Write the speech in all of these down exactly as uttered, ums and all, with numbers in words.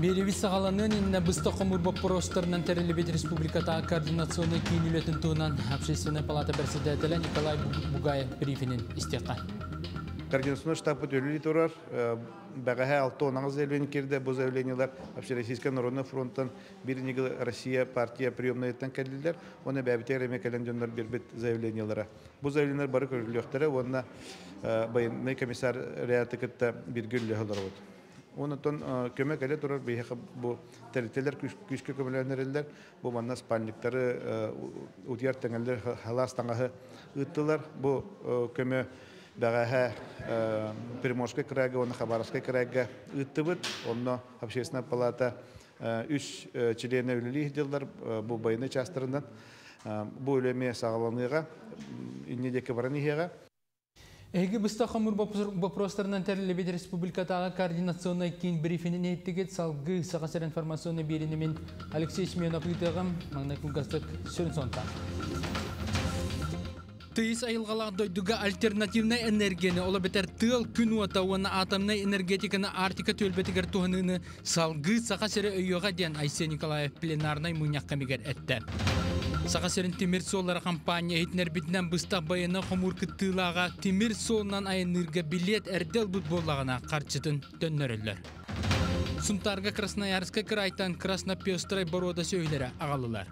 Береви сагаланын инна бысты комур боб просторнан терелебет республиката координационный кийнилетін туынан Общественная палата председателя Николай Бугаев брифинин истеқа. Координационный штаб өтөлі турар, бағаға алты онаңыз әулен керді, бұз әуленелер Общероссийская Народный фронттан Бирнигл Россия партия приемна еттен кәлілдер, оны бәбітер әме кәленденлер бербет зәуленелері. Бұз әуленер бары көріліқтері, оны байынны комиссар рәті кітті біргілі ғылар өт. Ondan kömek ele durar bir bu teriteler küçük kömelenerildiler bu manna spanlıkları udyar tengeller halas tangahı ittiler bu köme dağaha primorske kraga onu xabarske kraga ittibit onu Общественная палата üç çilene üyeliğidirler bu bayını çastırından bu öleme sağlanığa indeki varaniğa. Ege Bıstakamur Baprostar'dan terlebet Respublikatağı Koordinasyonay Keyin Brifinin ettiget salgı Sağasar Informasyonu Birinimin Aleksey Şmiyonov Yutağım, Magnakul Gastak Sörün Sontan. Тыйс айылгалак дойдуга альтернативная энергияны ола бетер тыл күн уатауына атомной энергетиканы артика төлбетигер туһыныны салгы саха сере өйөга ден Айсей Николаев пленарный муйнак камигер этте. Саха серин темир соллары компания хитнер битнен быстак байына хомуркы тылага темир солунан айынырга билет эрдел бутболлагана карчытын төннөрөлөр. Сумтарга Красноярска крайтан краснопестрой борода сөйлөрө агалылар.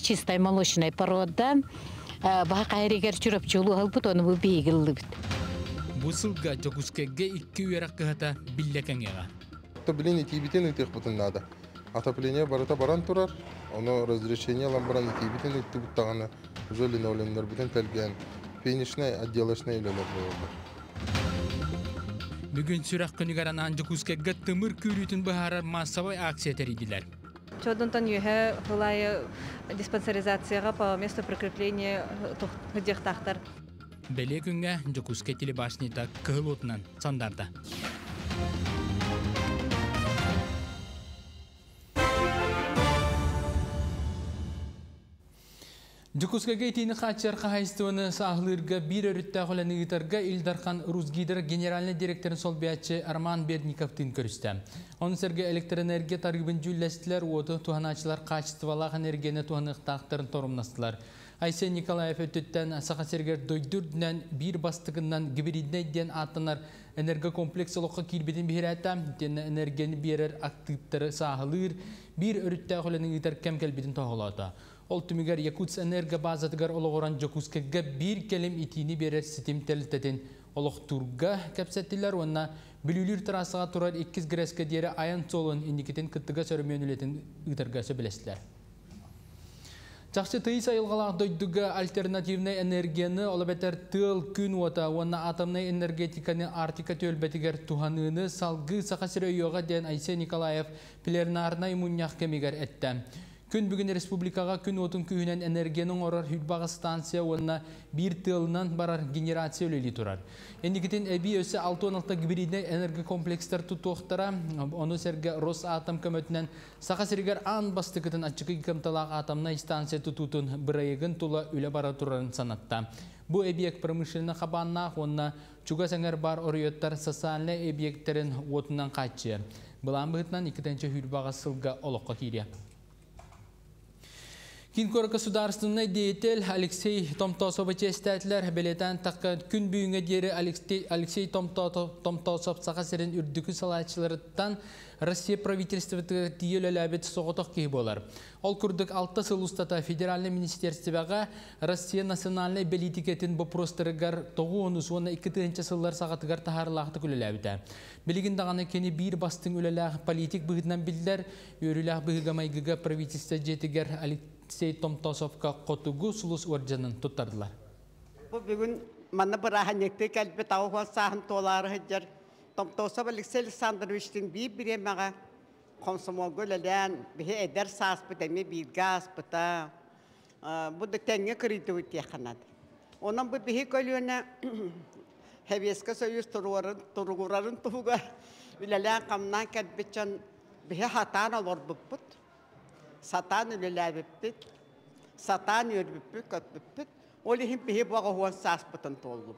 Чистой молочной порода. Bu sılga Tokuşkege iki üyerak kıhata billekan yağa. Atabilene itibiten itik butundada. Atabilene barata baran turar, onu razreşeniye alan baran itibiten itik buttağını üzerine olanlar biten telgen peynişine, adyalaşına ilanır oldu. Bugün sürak künügaran ancak Tokuşkege tımır kürütün baharar masavay aksiyeter idiler. Çoğundan yühe hılaya dispanserizasyaya pa mesto prikrepleniye hıdıq tahtar. Bele günge Jokuske tili başnita kıhıl otunan sandarda. Jokuskege itini kaçar kahayistonu sahlırga bir örütte olanı gitarga İldarhan Ruzgider Generaline Direktörün Solbiyatçı Arman Bernikov'tin görüştü. Onun sergi elektroenergiya targibin jüllestiler, otu tuhanacılar kaçtıvalak energiyeni tuhanıq tağıtların torumnastılar. Aysen Nikolayev ötütten saha serger doydurdunan bir bastıgından gibirinden atanlar energi kompleksi loqa kilbedin bir heratam, energiyeni birer aktivitleri sahlır, bir örütte olanı gitar kemkelbedin toğulata. Oltumigar Yakutsk energa bazatigar oloğoran Jokuskega bir kelim itini berer sitim teliteten oloqturga kapsattilar onna bilülür tarasaga turar ikiz greske deri ayan solun indiketen kıttıga sörmönületen ıtargası bilesler. Çaqçı tıysa yılgalaq doyduga alternativnay energiyani olabeter tıl gün wata onna atomnay energetikani artika tölbetiger tuhanını salgı saqasire yoga den Ayse Nikolayev plenarnay munyaq kemiger etti. Күн бүгін республикаға күн отын күйінен энергияның орар хүлбағы станция онына бір тылынан барар генерация өлелі тұрар. Эндігітін әбі өсі алты он алтыда гибридіне энергі комплекстер тұттықтыра, оны сәрге Росатом көмөтінен сақа сәргер аң бастықытын атшықы кемталақ атомнай станция тұтутын бірайығын тұла өлі бара тұрарын санатта. Бу әбіек промышлены қабанна, онына чуға сәңер бар орыйоттар социальны әбіектерін отынан қатшы. Бұлан бұғытнан екітенші хүлбағы сылға олыққа кейде. Кинкор государственной деятель Алексей Томтосов честәтләр белетен таккан күн бүгенге дәре Алексей Томтосов сахасерин үрдүк салачлардан Россия правительстваты тиелеләбет согытык ки болар. Ол күрдүк алты ел устата федераль министрлыгыга Россия националь политикатын бопростыргар тогуз он он эки еллар сагатыгар тахарлакты күлеләбетә. Билигин даганы кени бир бастың үлеләр политик бүгеннән билдер үреләр бүгәмәйгә правительство жетигәр Алексей Томтосовка котугу сулус орденын туттардылар. Бүгүн мана бараханекте калбе тауга сахан толары хәҗәр Томтосов Алексей Александровичтин би биремәгә комсомолгөләлән бе эдер сас битәме бит газ бита бу дәтәнгә кредит үтә ханат. Онан бу бе көлүнә хәвескә союз турурын турурын туга биләлә камнан кәтбечән бе хатана лор бупт. Satan ölüler bitti, satan ölüler bitti, kat bitti. Olihim bir baga huan sas patentoldu.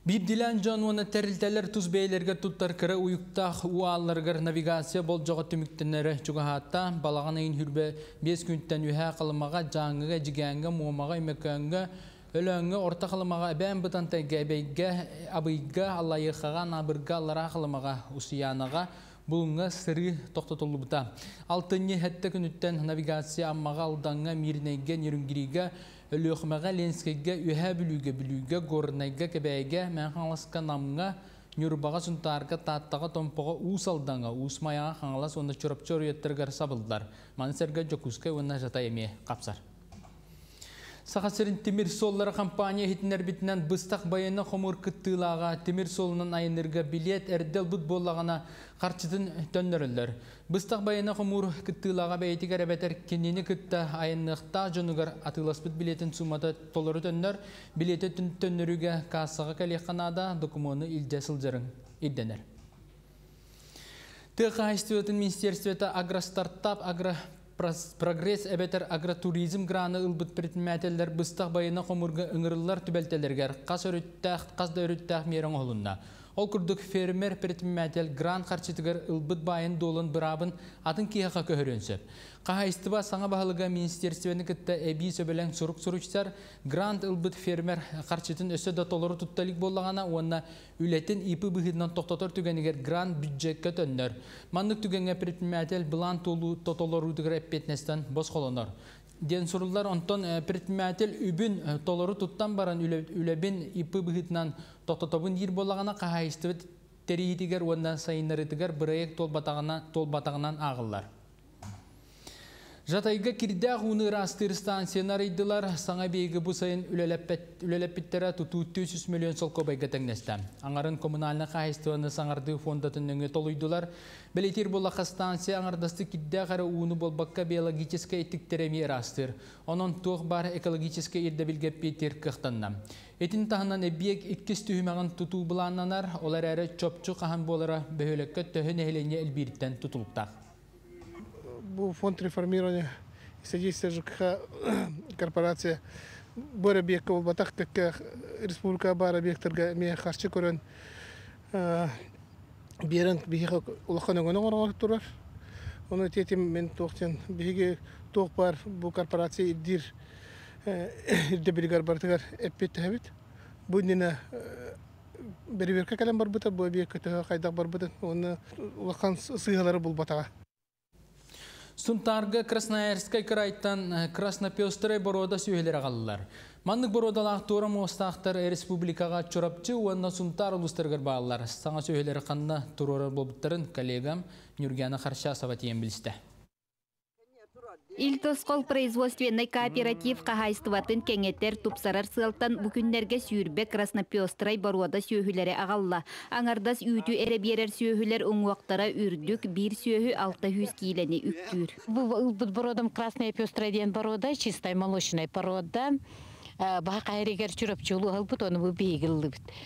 Bibdilan canvana terilteler tuz beylerge tuttar kıra uyukta uallargar navigasiya bol jaga tümüktenere çugahatta balagana in hürbe beş günden yüha kılmağa canıga ciganga muamağa imekanga ölönge orta kılmağa ben bıtantay gaybeyge abıyga alayıqağa nabırga lara kılmağa usiyanağa bulunga sırı toxtatıldı buta. Altıncı hette günütten navigasiya ammağa aldanga mirnege yörüngiriga Ölüğmeğe, lenskege, ühe bülüge bülüge, gornege, kebege, menhanlaska namına, nürbağa, süntarga, tattağa, tompoğa, uusaldağa, uusmayağa, hanlas, onda çorapçı oruyettirgar sabıldılar. Manserge, jokuske, onda jatayemeye kapsar. Saxasirin Timir Solları kampanya hitiner bitinen bıstaq bayana xomur kıttığılağa Timir Solu'nun ayınırga bilet erdel budbollağına karçıdın dönlörüller. Bıstaq bayana xomur kıttığılağa beyetik arabeter kendini kıtta ayınlıqta jonugar atılasbıt biletin sumada tolları dönlör. Bileti dönlörüge kasağa kalekhanada dokumonu ilde sılcarın iddener. Tıqa istiyotin ministersveta agra startup agra Progress ebeter agraturizm grana ılbıt pertinmateller bıstaq bayına komurga ıngırıllar tübeltelerger qas örüttaq qas da örüttaq meren olunna. Ol kurduk fermer pertinmetel gran qarçıtıgar ılbıt bayın dolun bırabın atın kiyaqa köhörönsöp. Qaha istiba sağa bahalıga ministersveni kitta ebi söbelen suruk suruçsar grant ılbıt fermer qarçıtın ösö da toluru tuttalik bollagana onna ületin ipi bıhından toxtotor tügeniger gran büdjetke tönler. Mandık tügenge pertinmetel bilan tolu totoluru tügere petnesten bosqolonor. Den sorullar onton pertinmetel übün toluru tuttan baran ülebin ipi bıhından toxtotobun yir bollagana qaha istibit teriyitiger onna sayınaritiger birayek tol batağına tol batağından ağıllar. Jatayga kirda hunu rastır stansiyalar iddilar sana beygi bu sayın ülelepitlere tutu üç yüz milyon sol kobayga tengneste. Angarın kommunalına kahistuanı sanardığı fondatın önüne toluydular. Beletir bolaka stansiya angardastı kirda gara hunu bolbakka biyologiske etikteremi rastır. Onun tuğ bar ekologiske irdebilge petir kıhtanna. Etin tahından ebiyek itkis tühümeğen tutu bulanlanar. Olar ere çöpçü kahan bolara behölekke töhün ehlenye elbiritten tutulukta. Bu фонд реформирования и содействия ЖКХ корпорация Борабекова Батах, как республика Барабектарга мея харчы көрөн берен бихе улаханагына оралып турар. Оны тетим мен токтен биге ток бар бу корпорация дир дебилгар бартыгар эппетебит. Бунине берберка калам бар бутар бу объектте кайдак бар бутар. Оны улахан сыйлары бул батага. Сунтарга Красноярскай крайтан Краснопёстрой борода сүйелері қалылар. Мандық бородалақ туырым остақтар республикаға чорапчы уанна сунтар ұлыстырғыр бағалар. Саңа сүйелері қанна тұроры болбыттарын коллегам Нюргена Харшасова тиен білісті. Илтоскол производственный кооператив кахайстыватын кеңеттер тупсарар сылтан бүгүннерге сүйүрбе Краснопёстрой борода сөөхүләре агалла. Аңардас үйтү эре берер сөөхүләр уңуактара үрдүк бир сөөхү алты жүз килене үктүр. Бу бородам Краснопёстрой ден борода чистой молочной порода.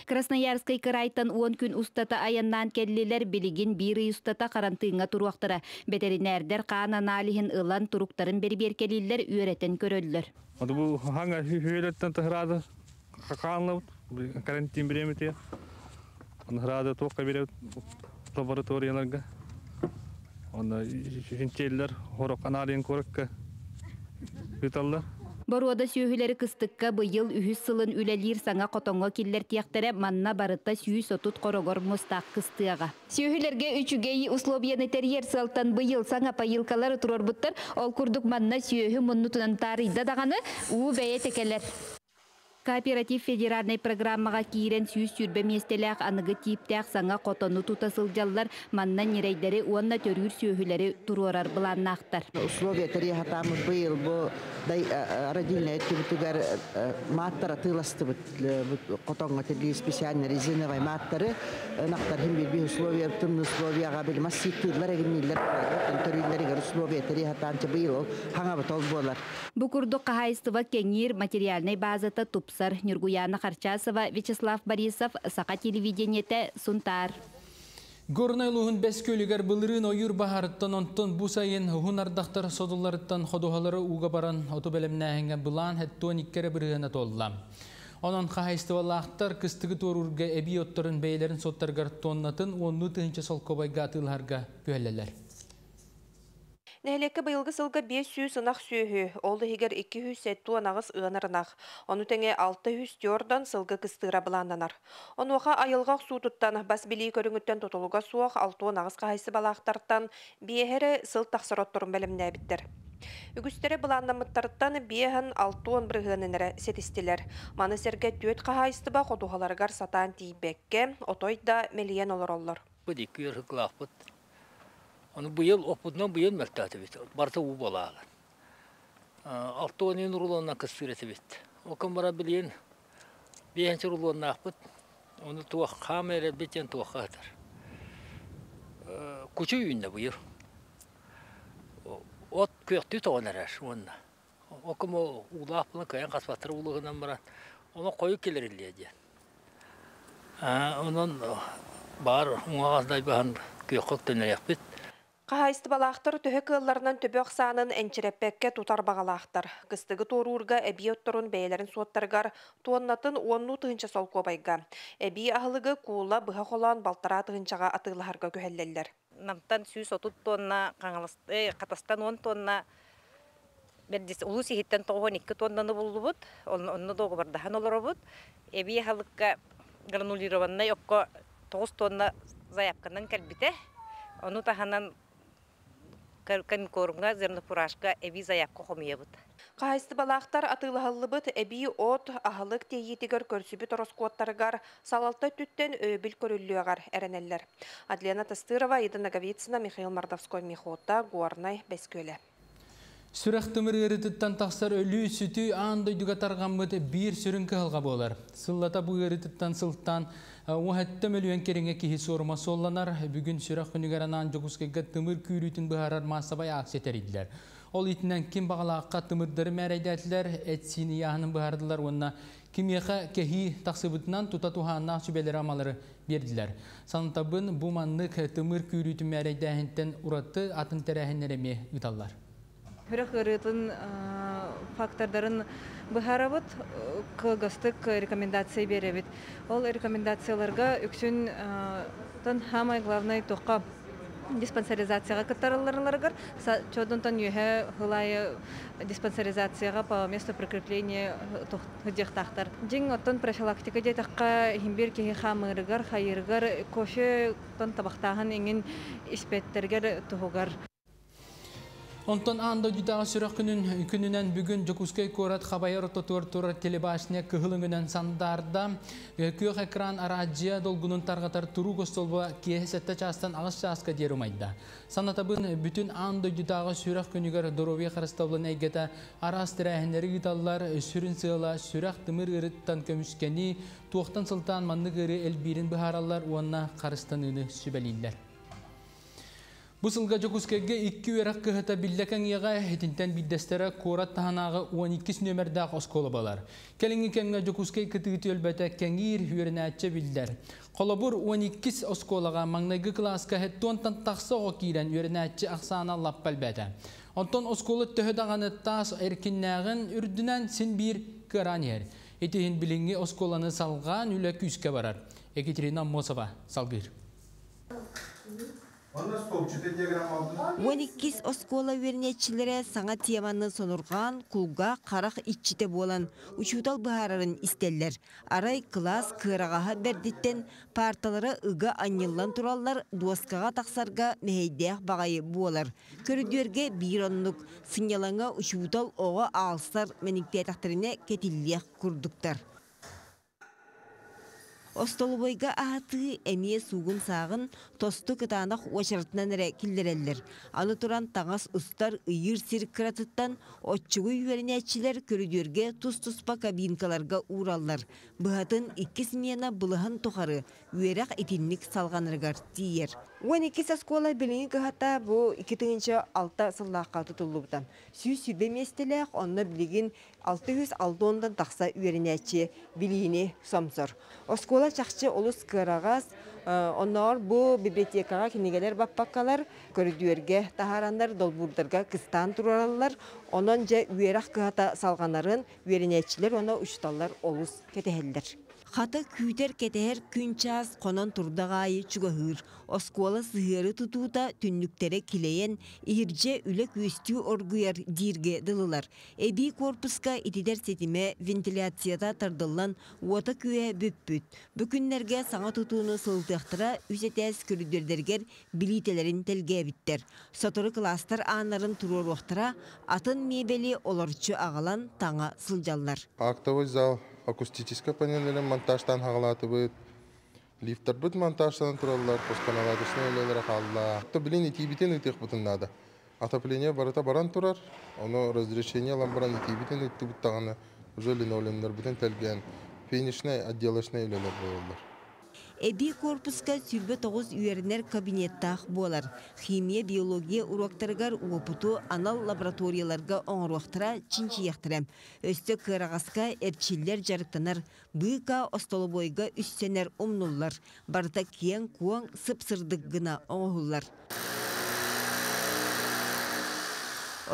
Красноярский крайтан он күн устата аяннан келлилер билигин бири устата карантынга туруактара. Ветеринердер кан анализин ылан туруктарын берберкелиллер үйрөтөн көрөллөр. Бу ханга хүйөлөттөн тагырады канлы карантин беремете. Награда токка берет лабораторияларга. Анда шинчеллер хорок анализин көрөккө биталлар. Борода сүйүләре кыстыкка быйыл үһүс сылын үләлир саңа котонго киллер тияктере манна барытта сүйүс отут корогор мустак кыстыга. Сүйүләргә үчүгәй условияны терьер салтан быйыл саңа пайылкалары турор буттар, ол курдук манна сүйүһү муннутунан тарыйда даганы уу бәе текелер. Кооператив федеральный программага кирен сүйүс сүрбе местелек аныгы типтек саңа котону тутасылжаллар манна нерейдери уанна төрүр сүйүләре турорар буланнактар. Условия терьер хатамыз быйыл бу Родильная тюбетугар маттара тыластыбыт котонга тергей специальный резиновый маттары нактар хим бир бир условия тымны условияга бел массив тыдлар эгимиллер төрүллерге условия терихатанча быйыл хаңа бат болболар. Бу курдук кайыстыва кеңир материальный базата тупсар Нюргуяна Харчасова, Вячеслав Борисов, Сака телевидениете Сунтар. Горнайлуғын бәскөлігер бұлырын ойыр бағарыттан онттан бұ сайын ғунардақтар содыларыттан қодуғалары ұға баран оту бәлемнәңе бұлан әттуан иккері бірігіне толылам. Onun kahistevallahtar kıstıgı torurga ebiyotların beylerin sottargar tonnatın onnu tınca sol kobayga tılharga göğellerler. Nehelekka bayılgı sılgı beş yüz sınaq süyühü, oldu higer iki yüz settu anağız ığınırınaq. Onu tenge altı yüz diyordan sılgı kıstıra bulandanar. Onu oqa ayılgaq su tuttan, bas biliyi körüngütten tutuluga suaq, altı anağız kahisi balaqtartan, biyehere sıl taqsarotturun bölümne bittir. Ügüstere bulandamıttartan biyehan altı on bir hığınınere setistiler. Manı serge tüet kahayistıba qoduhalargar satan tiybekke, otoyda meliyen olur olur. Bu dikki yırhıklaq bud. Onu bu yıl opuddan bu yıl mektatı bitti. Barta ubalalar. Altı onun rulanına kısıreti bitti. O kamera bilen bir hançer rulanına akbıt. Onu tuğak hamile biten tuğak kadar. Küçük yünde bu yıl. Ot köktü tonerer onunla. O kamera ulak bunu kayan kasvatır ulağından bırak. Ona koyu kelirliyeceğim. Onun bar muazdayı bahan kökük toner yapıt. Kahayisty balaqtar töhök ıllarından töbök sanın ençireppekke tutar bağalaqtar. Kıstıgı torurga ebiyotturun beylerin suottargar tuonnatın onnu tığınca sol kobayga. Ebi ahılıgı kuula bıhaq olan baltara tığıncağa atığlaharga köhelleller. Namtan yüz otuz tonna, katastan on tonna, ulu sihitten toğon iki tonnanı bullubut, onunla doğu bardahan olurubut. Ebi ahılıgı granulirovanna yokko dokuz tonna zayapkanın kalbite. Onu tahanan Kami korumga zemni purashka evi zayapka homiye bud. Kahayisty balaqtar atığlahallı bud ebi ot ahalık teyitigar körsübüt oroskuottargar salalta tütten öbül körüllüagar ereneller. Adlena Tastırova, Idina Gavitsina, Mikhail Mardavskoy Mihota, Guarnay, Besköle. Sürəxtəmir əritətən taxsar ölü sütü andıydıq atarğanmıdı bir sürünkə halqa bolar. Sıllata bu əritətən sıltan o həttəm ölüyən kerinə ki sorma sollanar. Bugün sürəx günügərən anjoquskəgə tımır küylütün bıharar masabay aks etər idilər. Ol itindən kim bağlaqa tımırları mərəydətlər, etsini yahının bıhardılar onunla. Kimyaqa kehi taxsıbıtından tutatuhan naxşübələri amaları verdilər. Sanıtabın bu manlıq tımır küylütün mərəydəhəndən uratı atın tərəhinlərəmi yutallar. Hürek ırıtın faktörlerin bıharabıt, kılgıstık rekomendasyon berevit. Ol rekomendasyonlarga üksün hamay glavnay toqa dispanserizasyaya katarlarlargar, çoğundan yühe hılaya dispanserizasyaya pa mesto prikrepleniye tohtahtar. Jing otan profilaktika diye taqa himbir ki hamırgar, hayırgar, koşu ton tabaktahan engin ispetterger tohugar. Ondan anda judağı sürəqünün gününən bugün Jokuskay Korat Xabayar Ototuartura telebaşına kıhılıngunan sandarda köyük ekran aracıya dolgunun tarğatar turu gostolba kiyesette çastan ağız çaska derumaydı. Sanatabın bütün anda judağı sürəqünügar doroviya xarıstavlan əygədə aras tirahinləri gidallar sürün sığla sürəq dımır ırıttan kömüşkəni tuğtan sıltan manlıq ırı elbirin biharallar uanna xarıstanını sübəliyirlər. Bu sılga Jokuskayga iki üyerek kıhıta billekan yağa, etinten biddestere korat tahanağı on iki nömerdağ oskolabalar. Kelingi kenge Jokuskay kıtıgıtı ölbete kengir hüyerinatçı bildler. Kolabur on iki oskolağa mağnaygı klaska hettontan taqsa okiren hüyerinatçı aksana lap belbete. Ondan oskola töhüdağını taas erkinlağın ürdünen sin bir kıran yer. Etihin bilingi oskolanı salğan ülek üske varar. Ekaterina Mosova salgır. on iki oskola verneçilere sana tiyamanın sonurgan kulga karak içite bolan uçudal bahararın isteller. Aray klas kırağa berditten partalara ıga anyıllan turallar duaskağa taksarga meheydeh bağayı bolar. Körüdörge bir onluk sinyalana uçudal oğa alsar menikte tahtarine ketilliyah kurduktar. Ostolboyga ahatığı emiye suğun sağın tostu kıtanaq oşartından ere killereldir. Anı turan tanas ustar ıyır sir kıratıttan otçuğu yüverinatçiler körüdörge tuz-tuzpa kabinkalarga uğrallar. Bıhatın iki simyana bılıhan toharı üyerak etinlik salganırgar diyer. on iki oskola bilingi kıhata bu iki tığınca alta sıllığa tutulubdan. Süy sübemestilek onunla biligin altı yüz altı ondan taksa üyerinatçi bilini somsor. Oskola çakçı olus kırağaz Onlar bu bibliotekaga kinigeler bakpakalar, kördüerge taharanlar, dolburdarga kıstan turarlar. Onunca üyerak kıhata salganların, üyerinetçiler ona uçtallar oluz keteheldir. Hata küyder keteher künçaz konan turdagayı çugahır. Oskola sıhırı tutu da tünlüklere kileyen ihirce ülek üstü orguyar dirge dılılar. Ebi korpuska itider setime ventilasyada tardıllan uata küye büppüt. Bükünlerge sana tutuğunu sıltıqtıra üsetes kürüdürderger bilitelerin telge bitter. Satırı klastar anların tururuqtıra atın mebeli olorçu ağalan tağa sılcallar. Aktavoy zal. Акустическая панельлер монтаждан хагалаты бит. Лифттер бит монтаждан тураллар, посканалар үстүнөлөр халла. Ата билин итибитен үтүк бутунада. Атапление барата баран турар. Оно разрешение ламбран итибитен үттү буттаганы. Уже линолеумдер бүтүн телген. Финишне отделочне элелер болдур. Эби корпуска сүлбө тогуз үйөрнөр кабинеттах болар. Химия, биология уроктаргар опыту анал лабораторияларга оңроктура чинчияктырам. Өстө кырагаска эрчиллер жарыктанар. Быка остолобойга үстенер умнуллар. Барда киен куан сып-сырдык гына оңгуллар.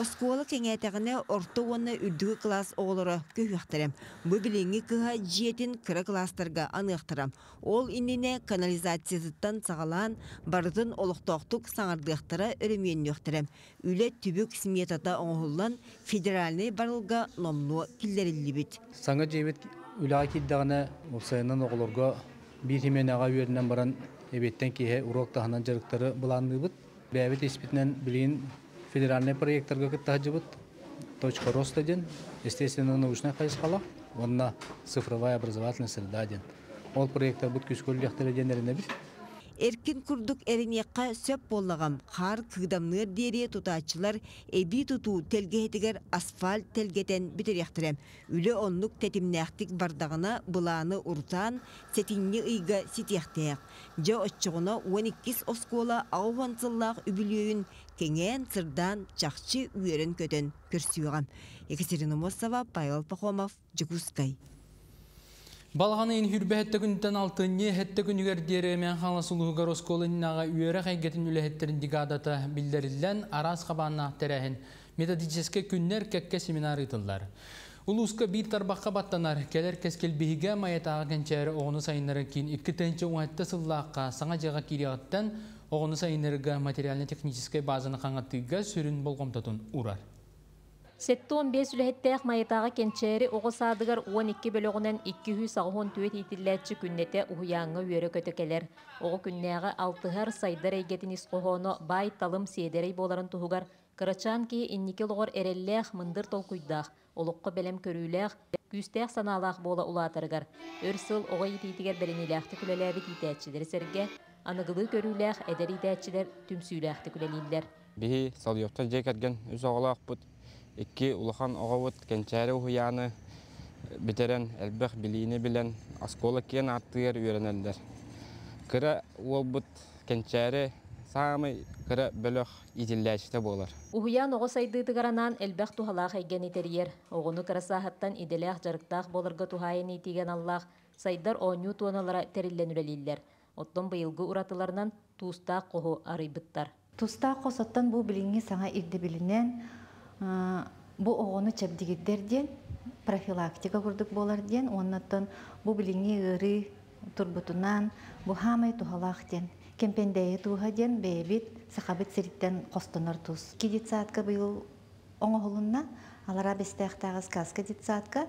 Оскуалы кеңәйтәгіне орты оны үрдігі класс оғылыры көйіқтірім. Бұ біліңі кіға жетін кірі кластарға анықтырам. Ол иніне канализацияздыттан сағалан бардың олықтоқтық саңардықтыра үрімен нөқтірім. Үлі түбік сметата оңғылан федеральны барылға номлуы келдерілі біт. Саңа жебет үлі акиддағына ұпсайынан оғылырға бір емен аға өрінен баран әбеттен кейе ұроқтағынан жарықтары бұланды бұт. Бәбет еспетінен білейін Федеральный проект Аргакатаджибут, точка роста день, естественно, научная хайскала, она цифровая образовательная среда день. Ол проекта будет кюшколь яхтер день ренебит. Erkin kurduk eriniyaka söp bollağam, xar kıgdamnır deri tutaçılar ebi tutu telgehetiger asfalt telgeten bitiriyaktirem. Ülü onluk tetimnektik bardağına bılağını urtan, setinli ıyga sitiyaktiyak. Ca otçuğuna on ikis oskola ağuvansıllağ übülüyün, kengen sırdan çakçı üyerin kötün kürsüyüğam. Ekaterina Mosova, Payal Pakhomov, Jiguskay. Балғанын хүрбәһәттә күнтән алтын не хәттә күнүгәр дире мен халасылыгы Горосколыннага үйрәк әйгәтен үләһәттерин дигадата билдериллән арас хабанна тәрәһен методическә күннәр кәккә семинар итәләр. Улуска бир тарбакка баттанар келер кескел биһигә маятага кенчәре огыны сайыннары кин икки тенче уатта сыллакка саңа җага кирәттән огыны сайыннарга материально-техническә базаны каңгатыга сүрүн болгомтотун урар. сетон бес үләһәттәк маятага кенчәре огысадыгар он икки бөлөгеннән икки жүз сагыһон төт итилләтче күннәтә уяңгы үрә көтөкәләр. Огы күннәгә алтыһар сайдар әйгәтенис кохоно бай талым седерей боларын туһугар. Кырачанки инникелгор эрелләх мындыр толкуйдах. Олоққа белем көрүләх, күстәх саналах бола улатыргар. Өрсөл огы ититигәр беренеләхте күләләбе итәчидер сергә. Аныгылы көрүләх, әдәр итәчидер түмсүләхте күләлилләр. Биһи салыпта җәкәтгән үз агылак бут. İki ulahan ağabey kençeri uyanı biteren elbek bilini bilen askola kiyen attıyer öğrenirler. Kıra olbut kençeri sami kıra bölük idilleşte bolar. Uyan oğu saydığı tıgaranan elbek tuhalak egen iteriyer. Oğunu kıra sahattan idilek jarıktağ bolarga tuhayen itigen allak saydar onyu tuanalara terillenüreliller. Otun bayılgı uratılarından tuğusta kohu arıybıttar. Tuğusta kohattan bu bilini sana irdi bilinen bu oğunu çabdigitlerden profilaktika kurduk bolardan, ondan bu bilini ırı turbutunan, bu hamay tuhalakten, kempendeye tuhaden bebit, sahabet seritten kostanır tuz. Kedi saatka bu yıl oğulunna, alara bestektağız kaska dit saatka,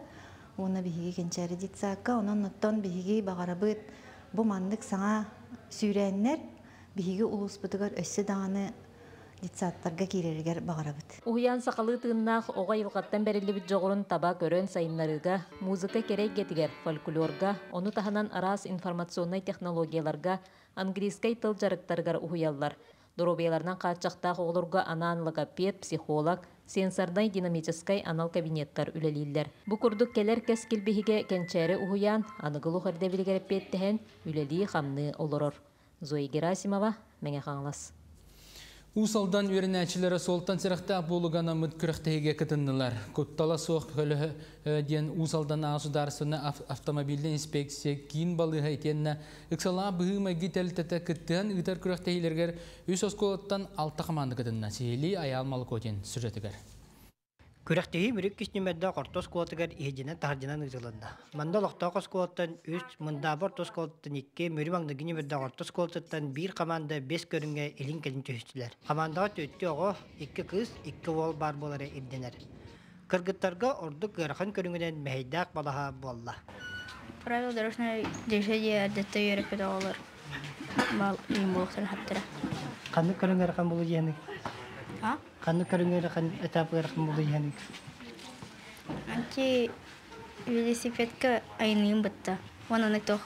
ona bihigi gençeri dit saatka, ondan bihigi bağarabıt, bu mandık sana sürenler, bihigi ulus budugar ösü dağını, Ditsatlarga kirirger bağırabıt. Uyan sakalı tığınnak oğa yılgattan berilibit joğurun taba körön sayınlarıga, muzika kerek getiger folklorga, onu tahanan aras informasyonay teknologiyalarga, angliskay tıl jarıktargar uhuyallar. Dorobeyalardan kaçakta oğulurga anan logoped, psiholog, sensarday dinamическай anal kabinettar üleliller. Bu kurduk keler keskilbihige kençeri uhuyan, anıgılı herde bilgerip ettehen üleliği hamnı olurur. Zoe Gerasimova, Menehanlas. Usaldan ürenəçilərə soltan sıraqda bulğana mütkürəxtəyə qatındılar. Kuttala soq hölüdən usaldan ağsudarsına avtomobilli inspeksiya kin balığı etənə iksala bığıma gitəltətə qıtdan ıtar kürəxtəylərgər üs oskolatdan altı qamandı qatınna sihli ayalmalı qotin sürətəgər. Kürəxtəyi bir kisniməddə qortos qolatəgər ehjinə tarjinan ızılında. Manda loqta qoskolatdan üç mında bir toskolatdan iki mürəmdə giniməddə qortos qolatdan bir komanda beş görüngə elin kelin töhüçdülər. Komanda tötdü oğo iki qız iki oğul bar bolara edinər. Kırgıtlarga ordu qırğın görüngən məhdaq balaha bolla. Правила дорожного движения адетте өйрәтә алар. Мал имбоктан хәтта. Каны көрүнгәр кан булу яны. А? Каны көрүнгәр кан этаплар кан булу яны. Анки велосипедка айнын битта. Ананы тох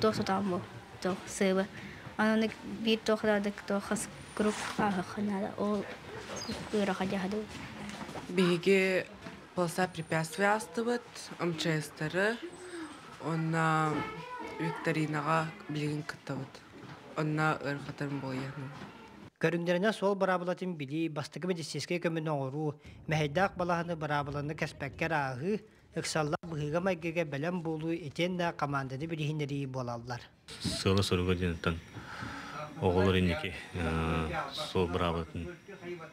тох тамбо. Тох сева. Ананы бир тохлады тохс круп ахана ол кыра хаҗады. Биге полоса препятствия оставит, МЧС-тары. Ona Viktorinağa bilgin kıtavut. Ona ırkatın boyanı. Görümlerine sol barabılatın bili, bastıgı mediseske kömünün oğru, mehidak balağını barabılanı kespekker ağı, ıksalla bıhıga maygıga belen bulu eten de kamandanı bilihinleri bolallar. Sığla soruğa denetten oğulur indiki sol barabılatın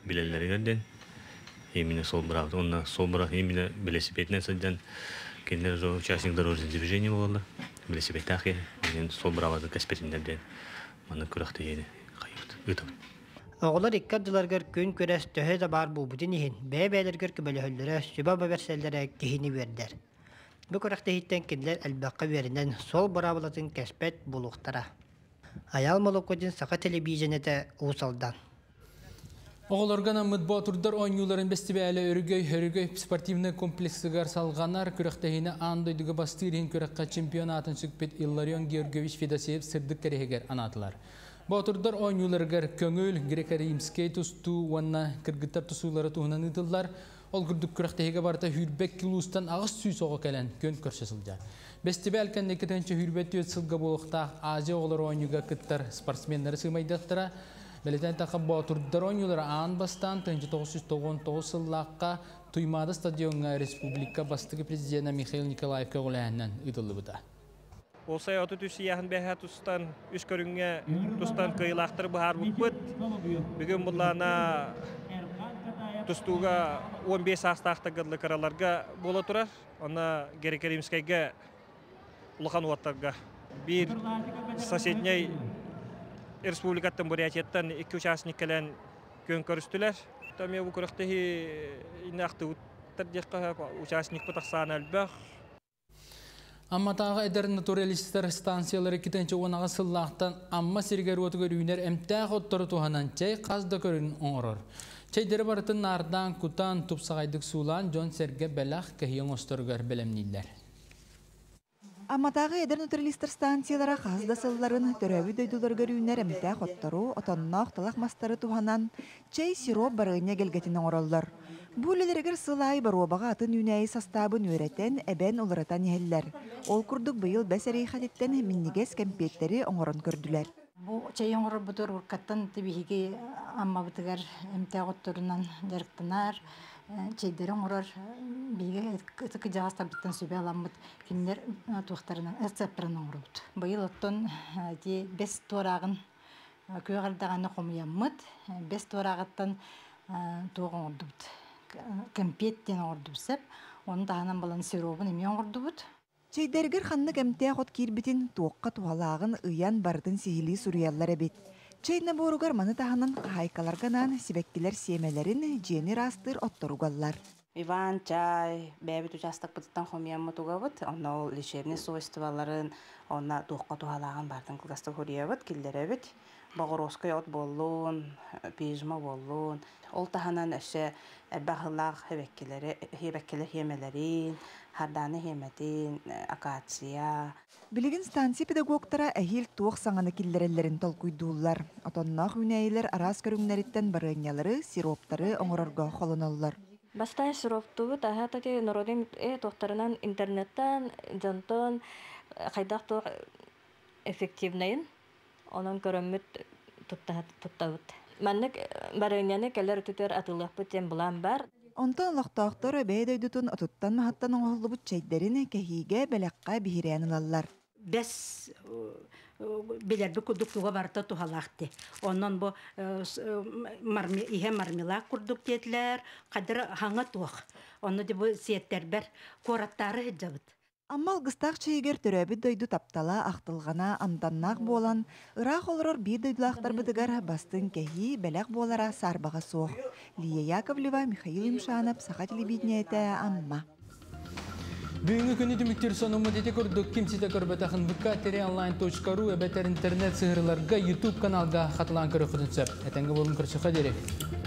bilenleri gönden, emine sol barabılatın, onunla sol barabılatın emine bilesip etine sadeden Kendileri de участник дорожного движения болалар. Велосипедтахи, сол бравады кәспетіндерден маны күрәхті еді қайып өтіп. Оғылар екі адыларғар күн көрәс төһі да бар бұл бұдын ехін, бәй-бәйлерғар көбелі өлдірі сүбә бәбәрсәлдері кейіні бердер. Бұл күрәхті еттен кенділер әлбәққа верінен сол бравалатын кәспет болуқтара. Аял Малокодин Сақа телевизионеті Усалдан. Oğullargana mıdba turdur on yılların besti beyle örgüy, örgüy sportivne kompleksigar salganar kürektehine andaydıgı bastırın kürekka çempionatın sükpet Ilarion Georgieviç Fedoseev sırdık kereheger anatlar. Baturdur on yıllargar köngül, Greka-Rimskey tustu, vanna kırgıtap tusuları tuğunan idillar. Olgurduk kürektehige barda hürbek kilustan ağız süy soğuk kelen kön körşesildi. Besti beylken nekitençe hürbeti ötsılga buluqta Aziya oğular on yılga kıttar sportsmenleri sığmaydıqtıra. Belirten takım Baturdaron yılları an bastan, bin dokuz yüz doksan dokuz yılında Tuymada Stadion'a Respublika Bastıgı Prezidenti Mikhail Nikolayev Kogolayan'dan idildi bu da. Olsay otu tüsü yakın beha tüstan, üç körünge tüstan kıyılaktır bu harbuk bud. Bugün bunlarına tüstuğa on beş hastahta gıdlı karalarga bolu durar. Ona Gerek-Rimskey'e uluğan uatlarga. Bir sosyetney Respublikattan Buriyatiyattan iki uçasını kelen gün körüstüler. Tabii bu kırıktığı inaktı utardıkça uçasını pataksana elbağ. Amma tağa eder naturalistler stansiyaları kitence onağa sılahtan amma sirger otu görüner emtah otları tuhanan çay kazda görün onurur. Çay derbarıtın nardan kutan tupsağaydık sulan John Serge Belağ kehiyon osturgar belemniller. Аматағы эдер натуралистер станциялара қазда сылларын төрәбі дөйдулар көріңер әмді қоттару, отаннақ талақ мастары туғанан чай сироп барығыне келгетінің оралдар. Бұл әлергер сылай бар обаға атын үнәйі састабын өрәтен әбән оларатан елілер. Ол күрдік бұйыл бәсәрей қадеттен миннігес кәмпеттері оңырын көрділер. Бұл чай оңыры бұдыр ұрқаттан тәбігеге амма бұдығар әмді қоттарынан жарықтанар. Çeyderin orar bilgi etkide hastalıktan sübyalanmıt kimler tuhtarından esceptren orut. Bayılotun diye best torağın köylerden komuyanmıt best torağıttan doğan ordut. Kempiyetten ordusep onun dahanan balansı robun imyan ordut. Çeyderger hanlık emtia kod kirbitin tuğkat valağın ıyan bardın sihili suriyallara bit. Çeyne borugar manı tahanan haykalarganan sibekkiler siyemelerin jeni rastır ottorugallar. Ivan çay, bebet uçastak pıtıtan homiyamma tugavut, ona o lişerine su istivalların, ona duqqa tuhalağın bardan kılgastı huriyavut, killerevut, bağırozka yot bolluğun, pijma bolluğun, ol tahanan öşe erbağılağ hebekkiler hiyemelerin, Hardane hiyemedin, akatsiya. Bilgin stansiya pedagogtara ahil tuğuk sağanı killerelerin tolkuyduğullar. Otonnaq üneyler aras körünleritten barınyaları, siroptları onurarga xolunallar. Bastay siroptuğu daha taki norodin tohtarınan internetten, jantan, kaydaq tuğuk efektivneyin. Onun görünmüt tuttavut. Mannak barangnya keller tutur atıllah putem bulambar. Ondan laktahtarı beyde dütün atuttan mahattan oğlu bu çeyderini kehige belakka bihirenilallar. Bes biler büküdük yuva barda tuhalaktı. Ondan bu marmi ihe marmila kurduk dediler. Kadir hangi tuhak. Onu da bu siyetler ber koratları hicabıt. Ammal gıstaq çeyger töröbü döydu taptala axtılgana amdannaq bolan, ıraq olurur bir döydülaqtar bıdıgar bastın kehi belaq bolara sarbağa soğuk. Liya Yakovleva, Mikhail Imşanov, Saha Televideniye'te Amma. Büyüngü künü dümüktür sonumı dede kurduk. Kimsi de kırbetağın v k nokta online nokta ru ebeter internet sığırlarga YouTube kanalga katılan kırıqıdınsır. Etenge bolun kırışıqa deri.